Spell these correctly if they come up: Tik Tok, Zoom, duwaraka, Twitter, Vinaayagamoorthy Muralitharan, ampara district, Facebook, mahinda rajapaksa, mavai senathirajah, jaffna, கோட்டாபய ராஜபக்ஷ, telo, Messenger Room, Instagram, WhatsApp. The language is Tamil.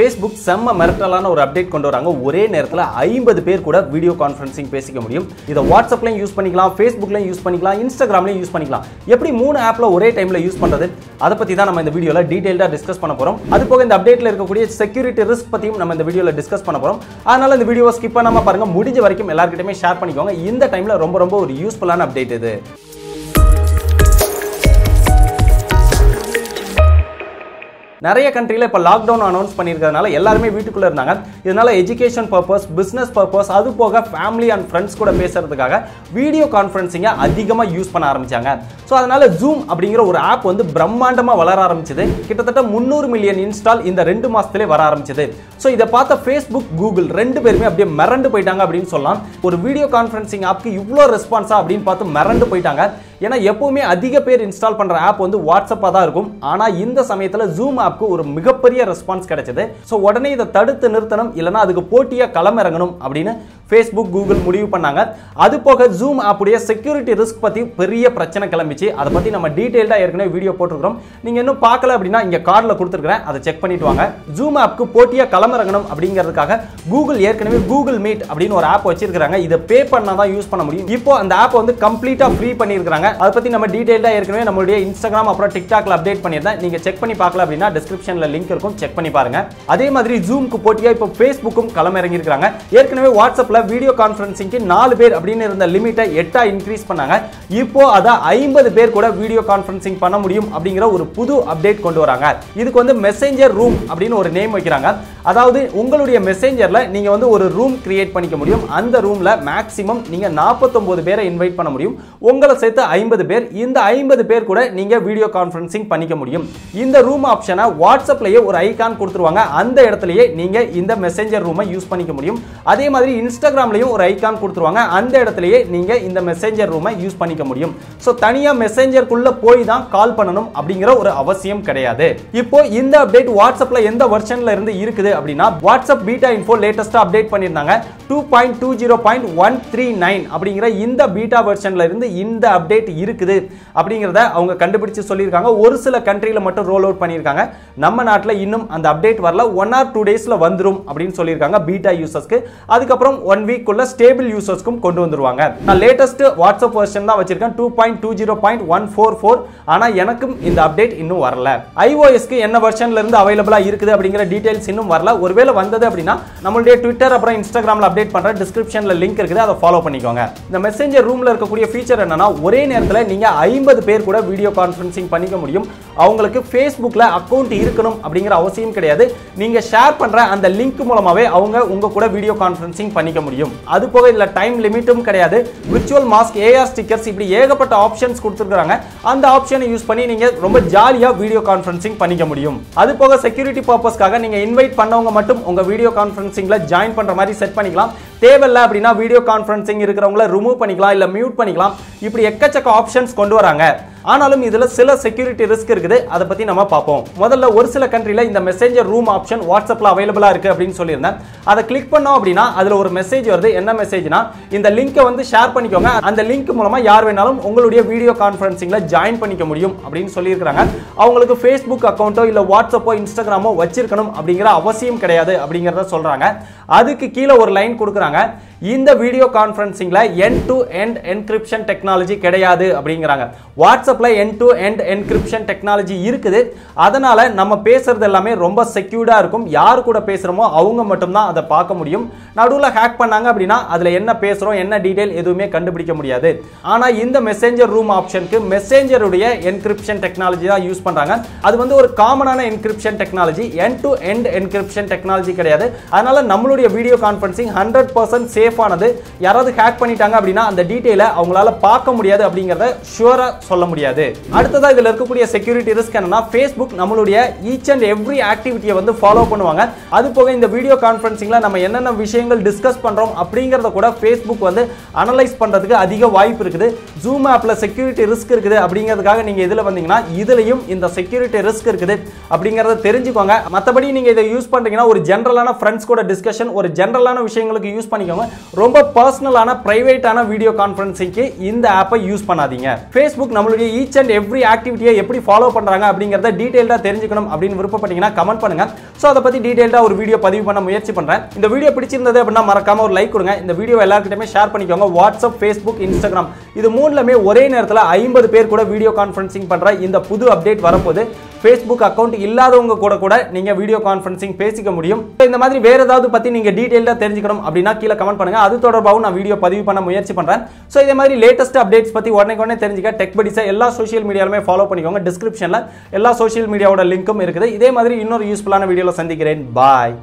Facebook செம்ம மிரட்டலான ஒரு அப்டேட் கொண்டு வராங்க. ஒரே நேரத்துல 50 பேர் கூட வீடியோ கான்ஃபரன்சிங் பேசிக்க முடியும். இத WhatsApp லையும் யூஸ் பண்ணிக்கலாம், Facebook லையும் யூஸ் பண்ணிக்கலாம், Instagram லையும் யூஸ் பண்ணிக்கலாம். எப்படி மூணு ஆப்ல ஒரே டைம்ல யூஸ் பண்றது? அத பத்தி தான் நம்ம இந்த வீடியோல டீடைலா டிஸ்கஸ் பண்ண போறோம். அது போக இந்த அப்டேட்ல இருக்கக்கூடிய செக்யூரிட்டி ரிஸ்க் பத்தியும் நம்ம இந்த வீடியோல டிஸ்கஸ் பண்ண போறோம். அதனால இந்த வீடியோவை ஸ்கிப் பண்ணாம பாருங்க. முடிஞ்ச வரைக்கும் எல்லார்கிட்டயுமே ஷேர் பண்ணிக்கோங்க. இந்த டைம்ல ரொம்ப ரொம்ப ஒரு யூஸ்ஃபுல்லான அப்டேட் இது. நிறைய கண்ட்ரியில் இப்போ லாக்டவுன் அனௌன்ஸ் பண்ணியிருக்கிறதுனால எல்லாருமே வீட்டுக்குள்ளே இருந்தாங்க. இதனால் எஜுகேஷன் பர்பஸ், பிஸ்னஸ் பர்பஸ், அது போக ஃபேமிலி அண்ட் ஃப்ரெண்ட்ஸ் கூட பேசுகிறதுக்காக வீடியோ கான்ஃபரன்சிங்கை அதிகமாக யூஸ் பண்ண ஆரம்பித்தாங்க. ஸோ அதனால் ஜூம் அப்படிங்கிற ஒரு ஆப் வந்து பிரம்மாண்டமாக வளர ஆரம்பிச்சது. கிட்டத்தட்ட 300 மில்லியன் இன்ஸ்டால் இந்த 2 மாதத்துலேயே வர ஆரம்பிச்சது. ஸோ இதை பார்த்த ஃபேஸ்புக், கூகுள் ரெண்டு பேருமே அப்படியே மிரண்டு போயிட்டாங்க அப்படின்னு சொல்லலாம். ஒரு வீடியோ கான்ஃபரன்சிங் ஆப்க்கு இவ்வளோ ரெஸ்பான்ஸா அப்படின்னு பார்த்து மிரண்டு போயிட்டாங்க. ஏன்னா எப்போவுமே அதிக பேர் இன்ஸ்டால் பண்ணுற ஆப் வந்து வாட்ஸ்அப்பாக தான் இருக்கும். ஆனால் இந்த சமயத்தில் ஜூம் ஆப்க்கு ஒரு மிகப்பெரிய ரெஸ்பான்ஸ் கிடைச்சது. ஸோ உடனே இதை தடுத்து நிறுத்தணும், இல்லைனா அதுக்கு போட்டியாக களமிறங்கணும் அப்படின்னு ஃபேஸ்புக், கூகுள் முடிவு பண்ணாங்க. அது போக ஜூம் ஆப்புடைய செக்யூரிட்டி ரிஸ்க் பற்றி பெரிய பிரச்சனை கிளம்பிச்சு. அதை பற்றி நம்ம டீட்டெயில்டாக ஏற்கனவே வீடியோ போட்டிருக்கிறோம். நீங்கள் இன்னும் பார்க்கல அப்படின்னா இங்கே கார்டில் கொடுத்துருக்கிறேன், அதை செக் பண்ணிட்டு வாங்க. ஜூம் ஆப்க்கு போட்டியாக களமிறங்கணும் அப்படிங்கிறதுக்காக கூகுள் ஏற்கனவே கூகுள் மீட் அப்படின்னு ஒரு ஆப் வச்சிருக்கிறாங்க. இதை பே பண்ணால் தான் யூஸ் பண்ண முடியும். இப்போ அந்த ஆப்பை வந்து கம்ப்ளீட்டாக ஃப்ரீ பண்ணியிருக்கிறாங்க. அதை பற்றி நம்ம டீட்டெயில்டாக ஏற்கனவே நம்மளுடைய இன்ஸ்டாகிராம் அப்புறம் டிக்டாக்ல அப்டேட் பண்ணியிருந்தேன். நீங்கள் செக் பண்ணி பார்க்கல அப்படின்னா டிஸ்கிரிப்ஷன்ல லிங்க் இருக்கும், செக் பண்ணி பாருங்க. அதே மாதிரி ஜூம்க்கு போட்டியா இப்போ ஃபேஸ்புக்கும் களமிறங்கி இருக்காங்க. ஏற்கனவே வாட்ஸ்அப்ல வீடியோ கான்ஃபரன்சிங்க்கு 4 பேர் அப்படின்னு இருந்த லிமிட்டை 8ஆ இன்க்ரீஸ் பண்ணாங்க. இப்போ அத 50 பேர் கூட வீடியோ கான்ஃபரன்சிங் பண்ண முடியும் அப்படிங்கிற ஒரு புது அப்டேட் கொண்டு வராங்க. இதுக்கு வந்து மெசேஞ்சர் ரூம் அப்படின்னு ஒரு நேம் வைக்கிறாங்க. அதாவது உங்களுடைய மெசேஞ்சர்ல நீங்க வந்து ஒரு ரூம் கிரியேட் பண்ணிக்க முடியும். அந்த ரூம்ல மேக்ஸிமம் நீங்க 49 பேரை இன்வைட் பண்ண முடியும். உங்களை சேர்த்து 50 பேர். இந்த 50 பேர் கூட நீங்க வீடியோ கான்ஃபரன்சிங் பண்ணிக்க முடியும். இந்த ரூம் ஆப்ஷனை வாட்ஸ்அப்லயே ஒரு ஐகான் கொடுத்துருவாங்க. அந்த இடத்துலயே நீங்க இந்த மெசேஞ்சர் ரூமை யூஸ் பண்ணிக்க முடியும். அதே மாதிரி இன்ஸ்டாகிராம்லயும் ஒரு ஐகான் கொடுத்துருவாங்க. அந்த இடத்துலயே நீங்க இந்த மெசேஞ்சர் ரூமை யூஸ் பண்ணிக்க முடியும். ஸோ தனியா மெசேஞ்சருக்குள்ள போய் தான் கால் பண்ணணும் அப்படிங்கிற ஒரு அவசியம் கிடையாது. இப்போ இந்த அப்டேட் வாட்ஸ்அப்ல எந்த வெர்ஷன்ல இருந்து இருக்குது அப்படின்னா வாட்ஸ்அப் பீட்டா இன்ஃபோ லேட்டஸ்டா அப்டேட் பண்ணிருந்தாங்க 2.20.139 அப்படிங்கிற இந்த பீட்டா வெர்ஷன்ல இருந்து இந்த அப்டேட் இருக்குது அப்படிங்கறத அவங்க கண்டுபிடிச்சு சொல்லிருக்காங்க. ஒரு சில கண்ட்ரில மட்டும் ரோல் அவுட் பண்ணிருக்காங்க. நம்ம நாட்டுல இன்னும் அந்த அப்டேட் வரல. 1 or 2 டேஸ்ல வந்துரும் அப்படின்னு சொல்லிருக்காங்க பீட்டா யூசர்ஸ்க்கு. அதுக்கு அப்புறம் 1 week உள்ள ஸ்டேபிள் யூசர்ஸ்க்கும் கொண்டு வந்துருவாங்க. நான் லேட்டஸ்ட் வாட்ஸ்அப் வெர்ஷன் தான் வச்சிருக்கேன் 2.20.144. ஆனா எனக்கும் இந்த அப்டேட் இன்னும் வரல. iOS க்கு என்ன வெர்ஷன்ல இருந்து அவைலபிளா இருக்குது அப்படிங்கற டீடைல்ஸ் இன்னும் வரல. ஒருவேளை வந்தது அப்படின்னா நம்மளுடைய ட்விட்டர் அப்புறம் இன்ஸ்டாகிராம்ல அப்டேட் பண்ற டிஸ்கிரிப்ஷன்ல லிங்க் இருக்குது, அதை ஃபாலோ பண்ணிக்கோங்க. இந்த மெசேஞ்சர் ரூம்ல இருக்கக்கூடிய ஃபீச்சர் என்னன்னா ஒரே நேரத்தில் நீங்க 50 பேர் கூட வீடியோ கான்ஃபரன்சிங் பண்ணிக்க முடியும். அவங்களுக்கு ஃபேஸ்புக்கில் அக்கௌண்ட் இருக்கணும் அப்படிங்கிற அவசியம் கிடையாது. நீங்கள் ஷேர் பண்ணுற அந்த லிங்க் மூலமாகவே அவங்க உங்கள் கூட வீடியோ கான்ஃபரன்சிங் பண்ணிக்க முடியும். அது போக இதில் டைம் லிமிட்டும் கிடையாது. விர்ச்சுவல் மாஸ்க், ஏஆர் ஸ்டிக்கர்ஸ் இப்படி ஏகப்பட்ட ஆப்ஷன்ஸ் கொடுத்துருக்காங்க. அந்த ஆப்ஷனை யூஸ் பண்ணி நீங்கள் ரொம்ப ஜாலியாக வீடியோ கான்ஃபரன்சிங் பண்ணிக்க முடியும். அது போக செக்யூரிட்டி பர்பஸ்க்காக நீங்கள் இன்வைட் பண்ணவங்க மட்டும் உங்கள் வீடியோ கான்ஃபரன்சிங்கில் ஜாயின் பண்ணுற மாதிரி செட் பண்ணிக்கலாம். தேவையில்லை அப்படின்னா வீடியோ கான்ஃபரன்சிங் இருக்கிறவங்கள ரிமூவ் பண்ணிக்கலாம், இல்லை மியூட் பண்ணிக்கலாம். இப்படி எக்கச்சக்க ஆப்ஷன்ஸ் கொண்டு வராங்க. ஆனாலும் இதுல சில செக்யூரிட்டி ரிஸ்க் இருக்குது. அதை பத்தி நம்ம பார்ப்போம். முதல்ல ஒரு சில கண்ட்ரில இந்த மெசேஞ்சர் ரூம் ஆப்ஷன் வாட்ஸ்அப்ல அவைலபிளா இருக்கு அப்படின்னு சொல்லியிருந்தேன். அதை கிளிக் பண்ணோம் அப்படின்னா அதுல ஒரு மெசேஜ் வருது. என்ன மெசேஜ்னா இந்த லிங்கை வந்து ஷேர் பண்ணிக்கோங்க, அந்த லிங்க் மூலமா யார் வேணாலும் உங்களுடைய வீடியோ கான்ஃபரன்சிங்ல ஜாயின் பண்ணிக்க முடியும் அப்படின்னு சொல்லியிருக்கிறாங்க. அவங்களுக்கு ஃபேஸ்புக் அக்கௌண்ட்டோ இல்லை வாட்ஸ்அப்போ இன்ஸ்டாகிராமோ வச்சிருக்கணும் அப்படிங்கிற அவசியம் கிடையாது அப்படிங்கிறத சொல்றாங்க. அதுக்கு கீழே ஒரு லைன் கொடுக்குறாங்க, இந்த வீடியோ கான்ஃபரன்சிங்ல end to end encryption technology கிடையாது அப்படிங்கிறாங்க. வாட்ஸ்அப்ல end to end encryption technology இருக்குது. அதனால நம்ம பேசுறது எல்லாமே ரொம்ப செக்யூர்டா இருக்கும். யார் கூட பேசுறோமோ அவங்க மட்டும் தான் அதை பார்க்க முடியும். நடுவில் ஹேக் பண்ணாங்க அப்படின்னா அதுல என்ன பேசுறோம், என்ன டீடைல் எதுவுமே கண்டுபிடிக்க முடியாது. ஆனா இந்த மெசேஞ்சர் ரூம் ஆப்ஷனுக்கு மெசேஞ்சருடைய என்கிரிப்ஷன் டெக்னாலஜி தான் யூஸ் பண்றாங்க. அது வந்து ஒரு காமனான encryption technology, end to end encryption technology கிடையாது. அதனால நம்மளுடைய வீடியோ கான்ஃபரன்சிங் 100% சேஃப். யாராவது ஹேக் பண்ணிட்டாங்க அப்படினா அந்த டீடைலை அவங்களால பார்க்க முடியாது அப்படிங்கறத ஷூரா சொல்ல முடியாது. அடுத்ததா இதுல இருக்கக்கூடிய செக்யூரிட்டி ரிஸ்க் என்னன்னா Facebook நம்மளுடைய each and every activity-ய வந்து ஃபாலோ பண்ணுவாங்க. அது போக இந்த வீடியோ கான்ஃபரன்சிங்ல நம்ம என்னென்ன விஷயங்கள் டிஸ்கஸ் பண்றோம் அப்படிங்கறத கூட Facebook வந்து அனலைஸ் பண்றதுக்கு அதிக வாய்ப்பு இருக்குது. Zoom ஆப்ல செக்யூரிட்டி ரிஸ்க் இருக்குது அப்படிங்கிறதுக்காக நீங்க இதுல வந்தீங்கன்னா இதுலயும் இந்த செக்யூரிட்டி ரிஸ்க் இருக்குது அப்படிங்கறத தெரிஞ்சுக்கோங்க. மத்தபடி நீங்க இதை யூஸ் பண்றீங்கன்னா ஒரு ஜெனரலான ஃப்ரெண்ட்ஸ் கூட டிஸ்கஷன், ஒரு ஜெனரலான விஷயங்களுக்கு யூஸ் பண்ணிக்கோங்க. ரொம்ப பர்சனலான பிரைவேட்டான வீடியோ கான்ஃபரன்சிங்க்கு இந்த ஆப்பை யூஸ் பண்ணாதீங்க. Facebook நம்மளுடைய ஈச் அண்ட் எவ்ரி ஆக்டிவிட்டியை எப்படி ஃபாலோ பண்றாங்க அப்படிங்கறத டீடைலா தெரிஞ்சுக்கணும் அப்படின்னு விருப்பப்பட்டீங்கன்னா கமெண்ட் பண்ணுங்க. சோ அத பத்தி டீடைலா ஒரு வீடியோ பதிவு பண்ண முயற்சி பண்றேன். இந்த வீடியோ பிடிச்சிருந்தது அப்படினா மறக்காம ஒரு லைக் கொடுங்க. இந்த வீடியோ எல்லார்கிட்டயுமே ஷேர் பண்ணிக்கோங்க. WhatsApp, Facebook, Instagram இது மூணுலமே ஒரே நேரத்துல 50 பேர் கூட வீடியோ கான்ஃபரன்சிங் பண்ற இந்த புது அப்டேட் வரப்போது. Facebook account இல்லாதவங்க கூட நீங்க வீடியோ கான்ஃபரன்சிங் பேசிக்க முடியும். இந்த மாதிரி வேற ஏதாவது பத்தி நீங்க டீடைலா தெரிஞ்சுக்கணும் அப்படினா கீழ கமெண்ட் பண்ணுங்க. அது தொடர்பாக நான் வீடியோ பதிவு பண்ண முயற்சி பண்றேன். சோ இதே மாதிரி லேட்டஸ்ட் அப்டேட்ஸ் பத்தி உடனே தெரிஞ்சுக்க டெக் படிஸ் எல்லா சோஷியல் மீடியாலமே ஃபாலோ பண்ணிக்கோங்க. டிஸ்கிரிப்ஷன்ல எல்லா சோஷியல் மீடியாவோட லிங்க்கும் இருக்குது. இதே மாதிரி இன்னொரு யூஸ்ஃபுல்லான வீடியோல சந்திக்கிறேன். பாய்.